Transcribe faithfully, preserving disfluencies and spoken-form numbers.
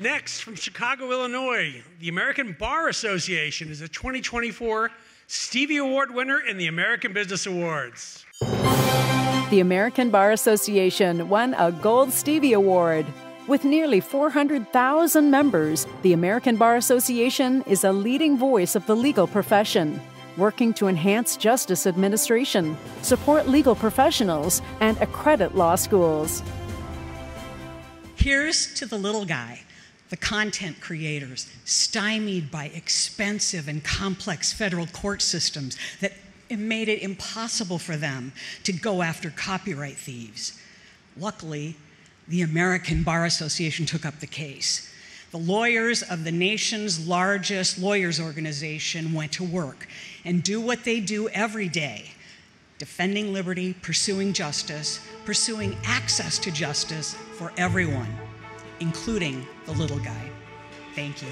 Next, from Chicago, Illinois, the American Bar Association is a twenty twenty-four Stevie Award winner in the American Business Awards. The American Bar Association won a Gold Stevie Award. With nearly four hundred thousand members, the American Bar Association is a leading voice of the legal profession, working to enhance justice administration, support legal professionals, and accredit law schools. Here's to the little guy, the content creators, stymied by expensive and complex federal court systems that made it impossible for them to go after copyright thieves. Luckily, the American Bar Association took up the case. The lawyers of the nation's largest lawyers organization went to work and do what they do every day, defending liberty, pursuing justice, pursuing access to justice for everyone, including the little guy. Thank you.